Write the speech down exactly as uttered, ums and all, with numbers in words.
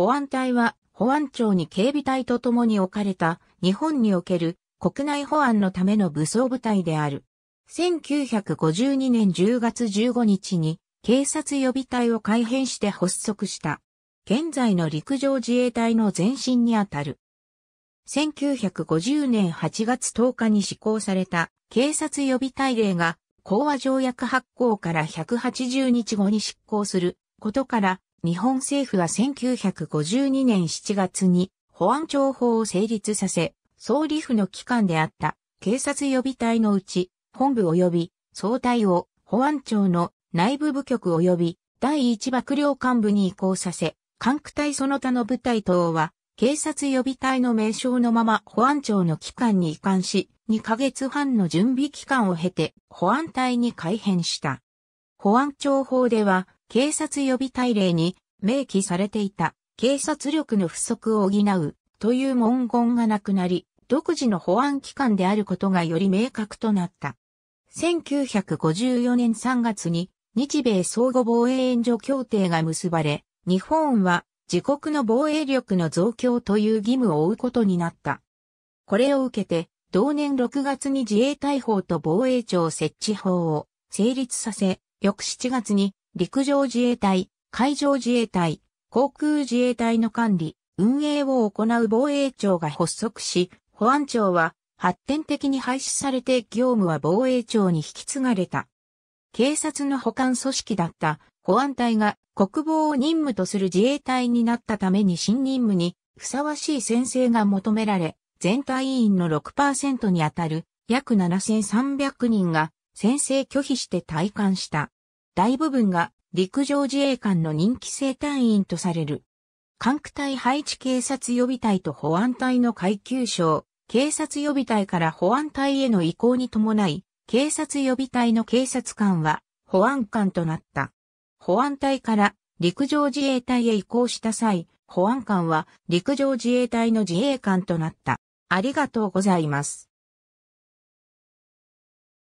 保安隊は保安庁に警備隊と共に置かれた日本における国内保安のための武装部隊である。せんきゅうひゃくごじゅうにねんじゅうがつじゅうごにちに警察予備隊を改編して発足した。現在の陸上自衛隊の前身にあたる。せんきゅうひゃくごじゅうねんはちがつとおかに施行された警察予備隊令が講和条約発効からひゃくはちじゅうにちごに執行することから日本政府はせんきゅうひゃくごじゅうにねんしちがつに保安庁法を成立させ総理府の機関であった警察予備隊のうち本部及び総隊を保安庁の内部部局及び第一幕僚監部に移行させ管区隊その他の部隊等は警察予備隊の名称のまま保安庁の機関に移管し、にかげつはんの準備期間を経て保安隊に改編した。保安庁法では警察予備隊令に明記されていた警察力の不足を補うという文言がなくなり、独自の保安機関であることがより明確となった。せんきゅうひゃくごじゅうよねんさんがつに日米相互防衛援助協定が結ばれ、日本は自国の防衛力の増強という義務を負うことになった。これを受けて、同年ろくがつに自衛隊法と防衛庁設置法を成立させ、翌しちがつに陸上自衛隊、海上自衛隊、航空自衛隊の管理、運営を行う防衛庁が発足し、保安庁は発展的に廃止されて業務は防衛庁に引き継がれた。警察の補完組織だった保安隊が国防を任務とする自衛隊になったために新任務にふさわしい宣誓が求められ、全隊員の ろくパーセント にあたる約ななせんさんびゃくにんが宣誓拒否して退官した。大部分が陸上自衛官の任期制隊員とされる。管区隊配置警察予備隊と保安隊の階級章、警察予備隊から保安隊への移行に伴い、警察予備隊の警察官は保安官となった。保安隊から陸上自衛隊へ移行した際、保安官は陸上自衛隊の自衛官となった。ありがとうございます。